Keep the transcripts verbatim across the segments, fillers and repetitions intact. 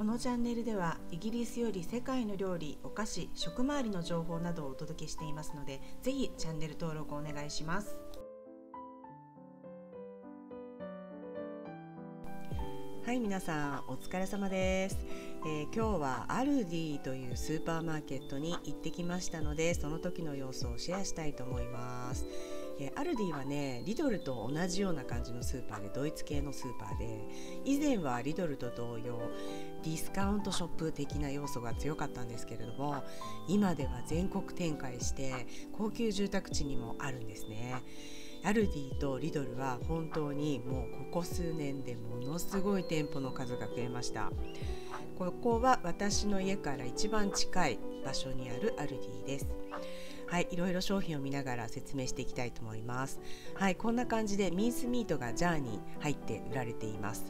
このチャンネルではイギリスより世界の料理、お菓子、食周りの情報などをお届けしていますので、ぜひチャンネル登録お願いします。はい、皆さんお疲れ様です、えー、今日はアルディというスーパーマーケットに行ってきましたので、その時の様子をシェアしたいと思います。アルディはね、リドルと同じような感じのスーパーで、ドイツ系のスーパーで、以前はリドルと同様ディスカウントショップ的な要素が強かったんですけれども、今では全国展開して高級住宅地にもあるんですね。アルディとリドルは本当にもうここ数年でものすごい店舗の数が増えました。ここは私の家から一番近い場所にあるアルディです。はい、いろいろ商品を見ながら説明していきたいと思います。はい、こんな感じでミンスミートがジャーに入って売られています。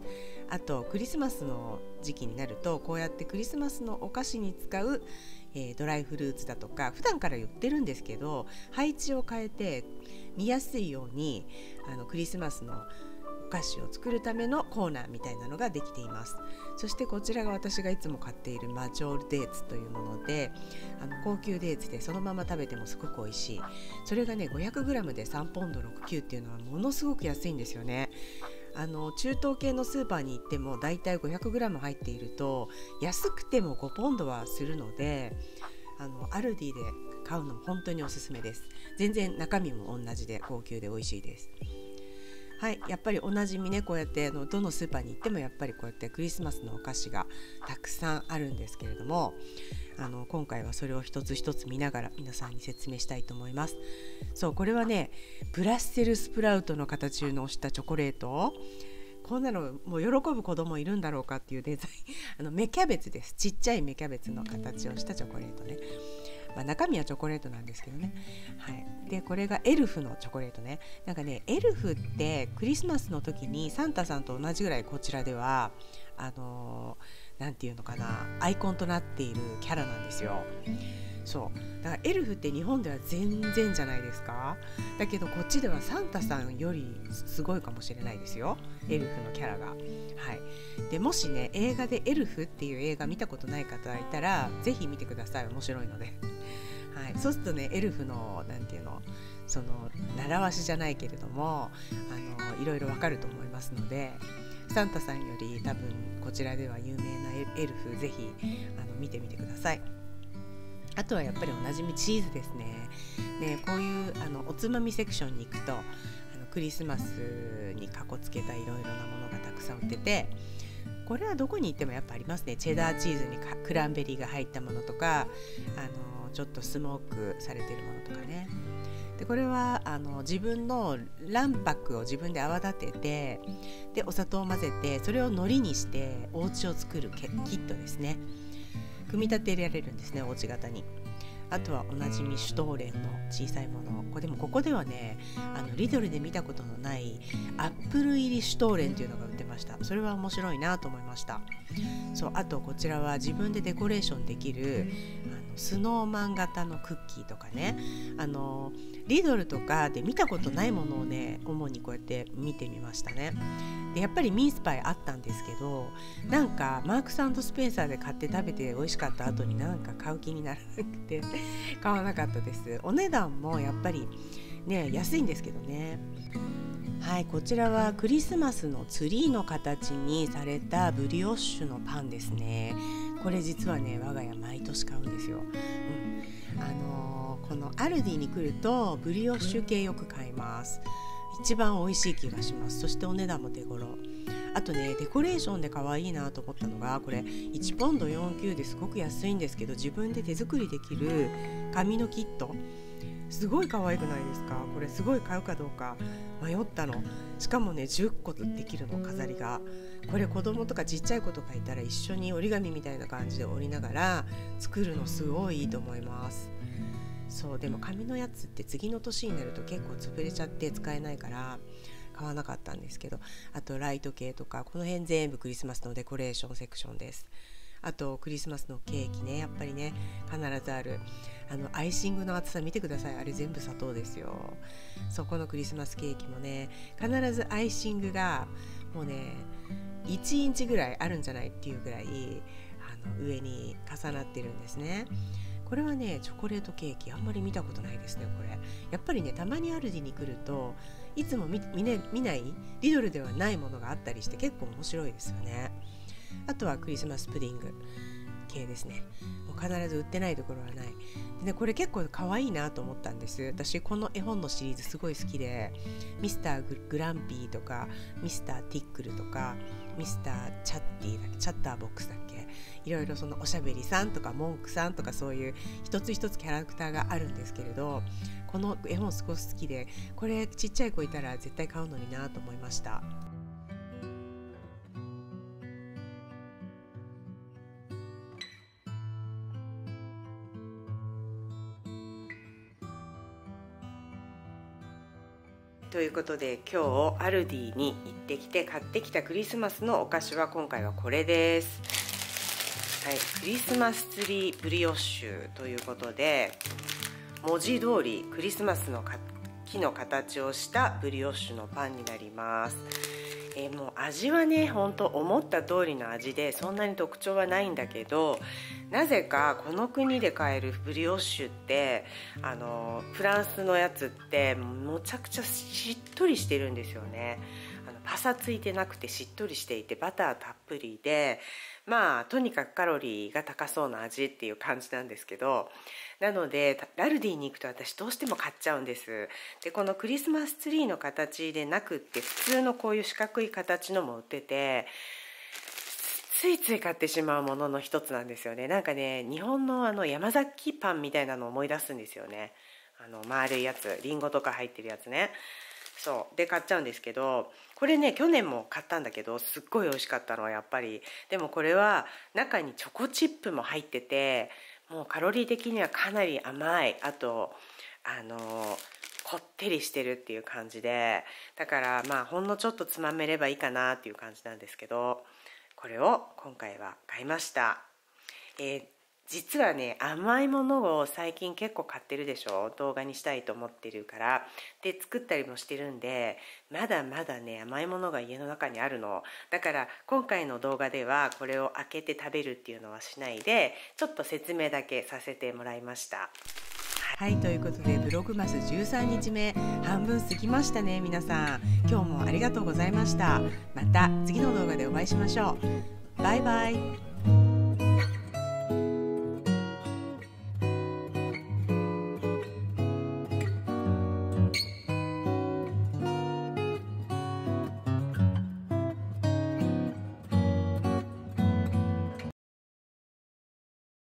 あとクリスマスの時期になると、こうやってクリスマスのお菓子に使う、えー、ドライフルーツだとか、普段から言ってるんですけど、配置を変えて見やすいようにあのクリスマスのお菓子を作るためのコーナーみたいなのができています。そしてこちらが私がいつも買っているマジョールデーツというもので、あの高級デーツでそのまま食べてもすごく美味しい。それがね ごひゃくグラム でさんポンドろくじゅうきゅうっていうのはものすごく安いんですよね。あの中東系のスーパーに行ってもだいたい ごひゃくグラム 入っていると安くてもごポンドはするので、あのアルディで買うのも本当におすすめです。全然中身も同じで高級で美味しいです。はい、やっぱりおなじみね、こうやってあのどのスーパーに行ってもやっぱりこうやってクリスマスのお菓子がたくさんあるんですけれども、あの今回はそれを一つ一つ見ながら皆さんに説明したいと思います。そう、これはねブラッセルスプラウトの形のしたチョコレート、こんなのもう喜ぶ子供いるんだろうかっていうデザイン、あの芽キャベツです。ちっちゃい芽キャベツの形をしたチョコレートね。まあ、中身はチョコレートなんですけどね、はい、でこれがエルフのチョコレートね。なんかね、エルフってクリスマスの時にサンタさんと同じぐらいこちらではあのー、なんていうのかな、アイコンとなっているキャラなんですよ。そうだからエルフって日本では全然じゃないですか。だけどこっちではサンタさんよりすごいかもしれないですよ、エルフのキャラが。はい、でもしね映画でエルフっていう映画見たことない方がいたらぜひ見てください、面白いので。はい、そうするとねエルフのなんていうの、その習わしじゃないけれどもあのいろいろわかると思いますので、サンタさんより多分こちらでは有名なエルフ、ぜひあの見てみてください。あとはやっぱりおなじみチーズですね。ね、こういうあのおつまみセクションに行くとあのクリスマスにかこつけたいろいろなものがたくさん売ってて、これはどこに行ってもやっぱありますね。チェダーチーズにクランベリーが入ったものとか、あのちょっとスモークされているものとかね。でこれはあの自分の卵白を自分で泡立てて、でお砂糖を混ぜてそれを海苔にしてお家を作るキットですね。組み立てられるんですね、お家型に。あとはおなじみシュトーレンの小さいもの、これでもここではねあのリドルで見たことのないアップル入りシュトーレンというのが売ってました。それは面白いなと思いました。そう、あとこちらは自分でデコレーションできるあのスノーマン型のクッキーとかね、あのリドルとかで見たことないものをね主にこうやって見てみましたね。でやっぱりミンスパイあったんですけど、なんかマークス&スペンサーで買って食べて美味しかった後になんか買う気にならなくて買わなかったです。お値段もやっぱりね安いんですけどね。はい、こちらはクリスマスのツリーの形にされたブリオッシュのパンですね。これ実はね我が家毎年買うんですよ、うん、あのー、このアルディに来るとブリオッシュ系よく買います。一番美味しい気がします。そしてお値段も手頃。あとねデコレーションで可愛いなと思ったのが、これいちポンドよんじゅうきゅうですごく安いんですけど、自分で手作りできる紙のキット、すごい可愛くないですか。これすごい買うかどうか迷ったの。しかもねじゅっこできるの、飾りが。これ子供とかちっちゃい子とかいたら一緒に折り紙みたいな感じで折りながら作るのすごいいいと思います。そう、でも紙のやつって次の年になると結構潰れちゃって使えないから買わなかったんですけど、あとライト系とかこの辺全部クリスマスのデコレーションセクションです。あとクリスマスのケーキね、やっぱりね必ずあるあのアイシングの厚さ見てください。あれ全部砂糖ですよ。そこのクリスマスケーキもね必ずアイシングがもうねいちインチぐらいあるんじゃないっていうぐらいあの上に重なってるんですね。これはね、チョコレートケーキあんまり見たことないですね。これやっぱりね、たまにアルディに来るといつも 見, 見,、ね、見ないリドルではないものがあったりして、結構面白いですよね。あとはクリスマスプディング系ですね。もう必ず売ってないところはないで、ね、これ結構可愛いなと思ったんです。私この絵本のシリーズすごい好きで、ミスターグランピーとかミスターティックルとかミスターチャッティだっけ、チャッターボックスだっけ、いろいろそのおしゃべりさんとか文句さんとか、そういう一つ一つキャラクターがあるんですけれど、この絵本すごく好きで、これちっちゃい子いたら絶対買うのになと思いました。ということで、今日アルディに行ってきて買ってきたクリスマスのお菓子は、今回はこれです、はい、クリスマスツリーブリオッシュということで、文字通りクリスマスの木の形をしたブリオッシュのパンになります。えー、もう味はね、ほんと思った通りの味で、そんなに特徴はないんだけど、なぜかこの国で買えるブリオッシュって、あのフランスのやつってむちゃくちゃしっとりしてるんですよね。あのパサついてなくてしっとりしていて、バターたっぷりで、まあとにかくカロリーが高そうな味っていう感じなんですけど、なのでアルディに行くと私どうしても買っちゃうんです。でこのクリスマスツリーの形でなくって、普通のこういう四角い形のも売ってて、ついつい買ってしまうものの一つなんですよね。なんかね、日本のあの山崎パンみたいなのを思い出すんですよね。あの丸いやつ、リンゴとか入ってるやつね。そうで買っちゃうんですけど、これね去年も買ったんだけど、すっごい美味しかったのはやっぱり。でもこれは中にチョコチップも入ってて、もうカロリー的にはかなり甘い、あとあのこってりしてるっていう感じで、だからまあほんのちょっとつまめればいいかなっていう感じなんですけど、これを今回は買いました。えー実はね、甘いものを最近結構買ってるでしょ、動画にしたいと思ってるから。で作ったりもしてるんで、まだまだね甘いものが家の中にあるのだから、今回の動画ではこれを開けて食べるっていうのはしないで、ちょっと説明だけさせてもらいました。はい、ということでブログマスじゅうさんにちめ、半分過ぎましたね。皆さん今日もありがとうございました。また次の動画でお会いしましょう。バイバイ。